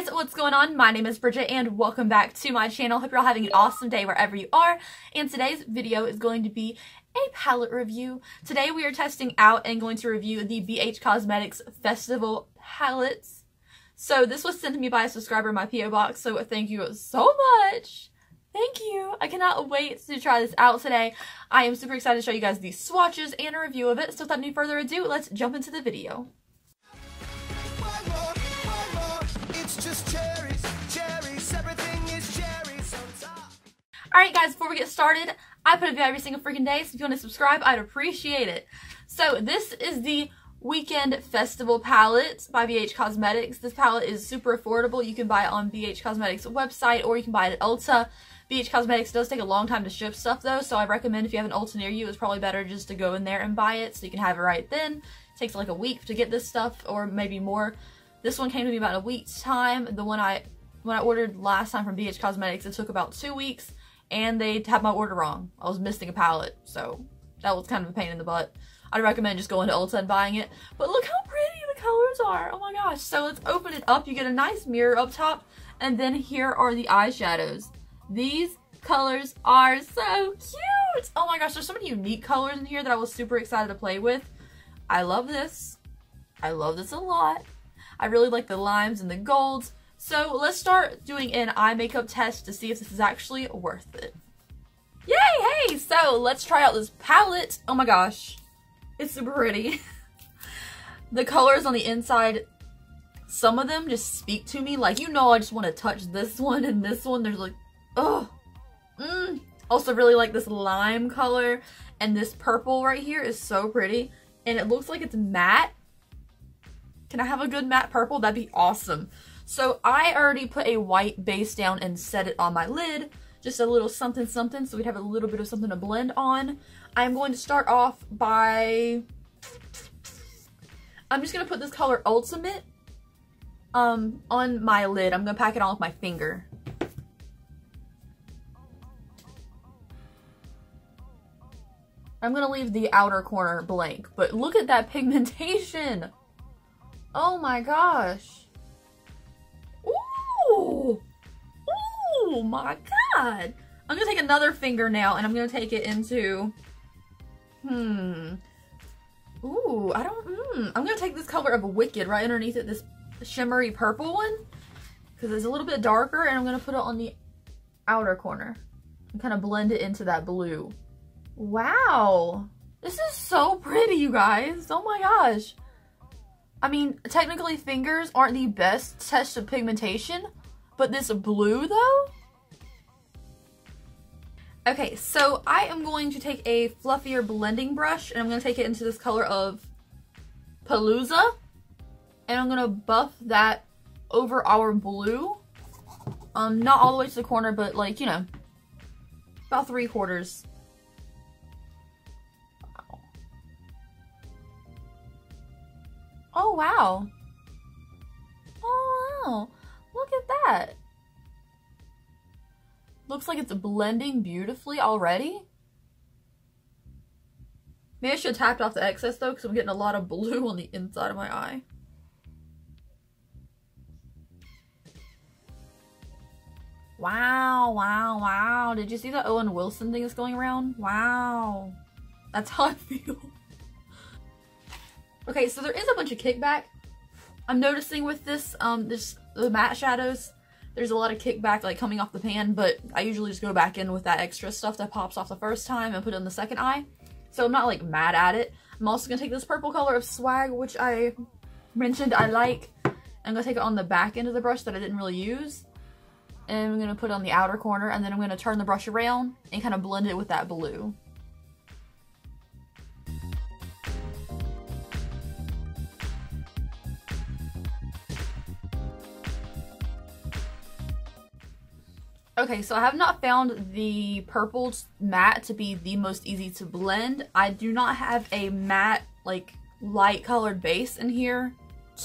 guys, what's going on? My name is Bridget and welcome back to my channel. Hope you're all having an awesome day wherever you are. And today's video is going to be a palette review. Today we are testing out and going to review the BH Cosmetics Festival palettes. So this was sent to me by a subscriber in my PO box, so thank you so much. Thank you. I cannot wait to try this out today. I am super excited to show you guys these swatches and a review of it. So without any further ado, let's jump into the video. Alright guys, before we get started, I put a video every single freaking day, so if you want to subscribe, I'd appreciate it. So this is the Weekend Festival palette by BH Cosmetics. This palette is super affordable. You can buy it on BH Cosmetics website, or you can buy it at Ulta. BH Cosmetics does take a long time to ship stuff though, so I recommend if you have an Ulta near you, it's probably better just to go in there and buy it so you can have it right then. It takes like a week to get this stuff, or maybe more. This one came to me about a week's time. The one when I ordered last time from BH Cosmetics, it took about 2 weeks. And they had my order wrong. I was missing a palette, so that was kind of a pain in the butt. I'd recommend just going to Ulta and buying it. But look how pretty the colors are. Oh my gosh. So let's open it up. You get a nice mirror up top. And then here are the eyeshadows. These colors are so cute. Oh my gosh. There's so many unique colors in here that I was super excited to play with. I love this. I love this a lot. I really like the limes and the golds. So let's start doing an eye makeup test to see if this is actually worth it. Yay! Hey! So let's try out this palette. Oh my gosh. It's super pretty. The colors on the inside, some of them just speak to me. Like, you know, I just want to touch this one and this one. There's like, oh. Also really like this lime color. And this purple right here is so pretty. And it looks like it's matte. Can I have a good matte purple? That'd be awesome. So I already put a white base down and set it on my lid. Just a little something something, so we'd have a little bit of something to blend on. I'm going to start off by... I'm just going to put this color Ultimate on my lid. I'm going to pack it on with my finger. I'm going to leave the outer corner blank, but look at that pigmentation! Oh my gosh! Oh my god! I'm gonna take another finger now and I'm gonna take it into... Ooh, I don't... I'm gonna take this color of Wicked right underneath it, this shimmery purple one, because it's a little bit darker, and I'm gonna put it on the outer corner and kind of blend it into that blue. Wow! This is so pretty, you guys! Oh my gosh! I mean, technically fingers aren't the best test of pigmentation, but this blue though? Okay, so I am going to take a fluffier blending brush and I'm going to take it into this color of Palooza. And I'm going to buff that over our blue. Not all the way to the corner, but like, you know, about 3/4. Oh, wow. Oh, wow. Look at that. Looks like it's blending beautifully already. Maybe I should have tapped off the excess, though, because I'm getting a lot of blue on the inside of my eye. Wow, wow, wow. Did you see that Owen Wilson thing that's going around? Wow. That's how I feel. Okay, so there is a bunch of kickback. I'm noticing with this, the matte shadows, there's a lot of kickback, like, coming off the pan, but I usually just go back in with that extra stuff that pops off the first time and put it on the second eye. So I'm not, like, mad at it. I'm also gonna take this purple color of Swag, which I mentioned I like. I'm gonna take it on the back end of the brush that I didn't really use. And I'm gonna put it on the outer corner, and then I'm gonna turn the brush around and kind of blend it with that blue. Okay, so I have not found the purple matte to be the most easy to blend. I do not have a matte, like, light colored base in here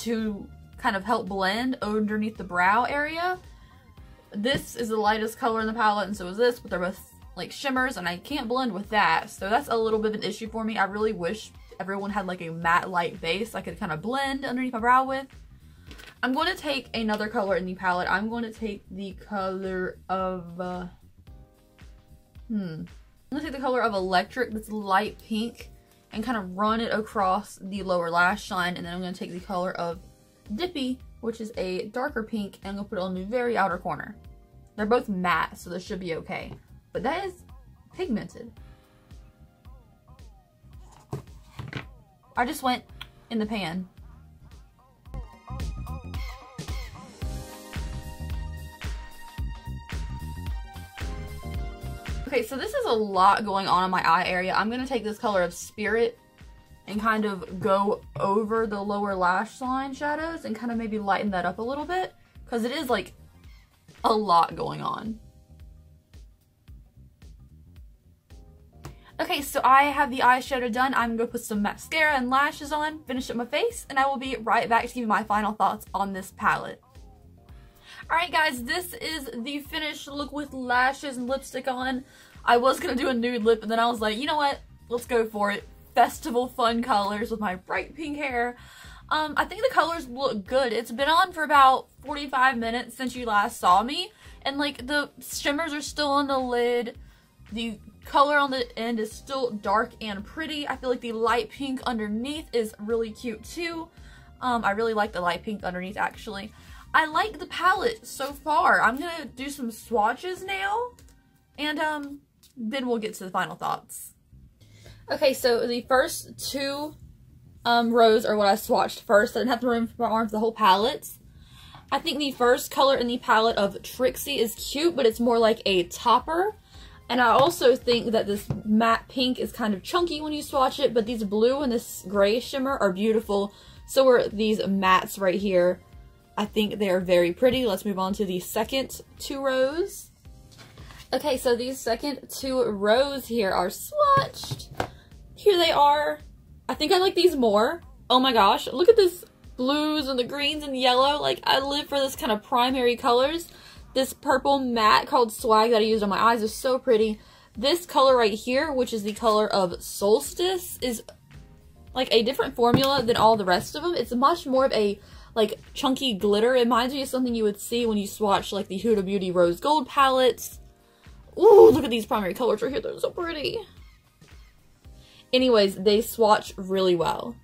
to kind of help blend underneath the brow area. This is the lightest color in the palette, and so is this, but they're both, like, shimmers, and I can't blend with that. So that's a little bit of an issue for me. I really wish everyone had, like, a matte light base I could kind of blend underneath my brow with. I'm going to take another color in the palette. I'm going to take the color of, I'm going to take the color of Electric, this light pink, and kind of run it across the lower lash line. And then I'm going to take the color of Dippy, which is a darker pink, and I'm going to put it on the very outer corner. They're both matte, so this should be okay. But that is pigmented. I just went in the pan. Okay, so this is a lot going on in my eye area. I'm going to take this color of Spirit and kind of go over the lower lash line shadows and kind of maybe lighten that up a little bit, because it is like a lot going on. Okay, so I have the eyeshadow done. I'm going to put some mascara and lashes on, finish up my face, and I will be right back to give you my final thoughts on this palette. Alright guys, this is the finished look with lashes and lipstick on. I was going to do a nude lip, and then I was like, you know what? Let's go for it. Festival fun colors with my bright pink hair. I think the colors look good. It's been on for about 45 minutes since you last saw me, and like the shimmers are still on the lid. The color on the end is still dark and pretty. I feel like the light pink underneath is really cute too. I really like the light pink underneath actually. I like the palette so far. I'm gonna do some swatches now, and then we'll get to the final thoughts. Okay, so the first two rows are what I swatched first. I didn't have the room for my arm for the whole palette. I think the first color in the palette of Trixie is cute, but it's more like a topper. And I also think that this matte pink is kind of chunky when you swatch it, but these blue and this gray shimmer are beautiful. So are these mattes right here. I think they are very pretty. Let's move on to the second two rows. Okay, so these second two rows here are swatched. Here they are. I think I like these more. Oh my gosh, look at this blues and the greens and yellow. Like, I live for this kind of primary colors. This purple matte called Swag that I used on my eyes is so pretty. This color right here, which is the color of Solstice, is like a different formula than all the rest of them. It's much more of a like chunky glitter. It reminds me of something you would see when you swatch like the Huda Beauty Rose Gold palettes. Ooh, look at these primary colors right here. They're so pretty. Anyways, they swatch really well.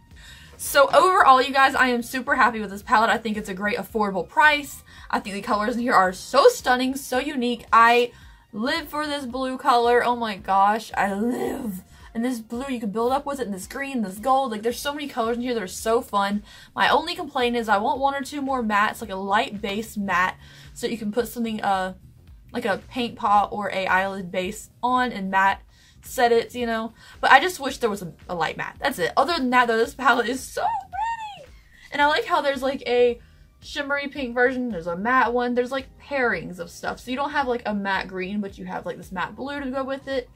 So overall, you guys, I am super happy with this palette. I think it's a great affordable price. I think the colors in here are so stunning, so unique. I live for this blue color. Oh my gosh, I live. And this blue, you can build up with it, and this green, this gold. Like, there's so many colors in here that are so fun. My only complaint is I want one or two more mattes, like a light base matte, so you can put something, like a paint pot or a eyelid base on and matte set it, you know. But I just wish there was a light matte. That's it. Other than that, though, this palette is so pretty. And I like how there's like a shimmery pink version, there's a matte one, there's like pairings of stuff, so you don't have like a matte green, but you have like this matte blue to go with it.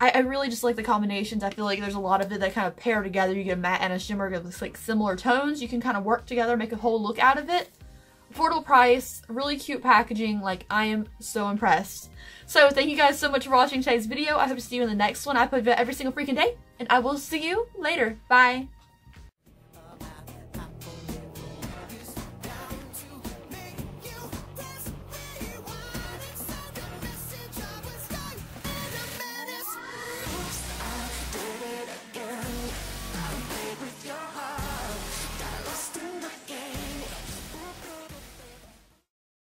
I really just like the combinations. I feel like there's a lot of it that kind of pair together. You get a matte and a shimmer with like similar tones, you can kind of work together, make a whole look out of it. Affordable price, really cute packaging. Like, I am so impressed. So thank you guys so much for watching today's video. I hope to see you in the next one. I put a video every single freaking day, and I will see you later. Bye.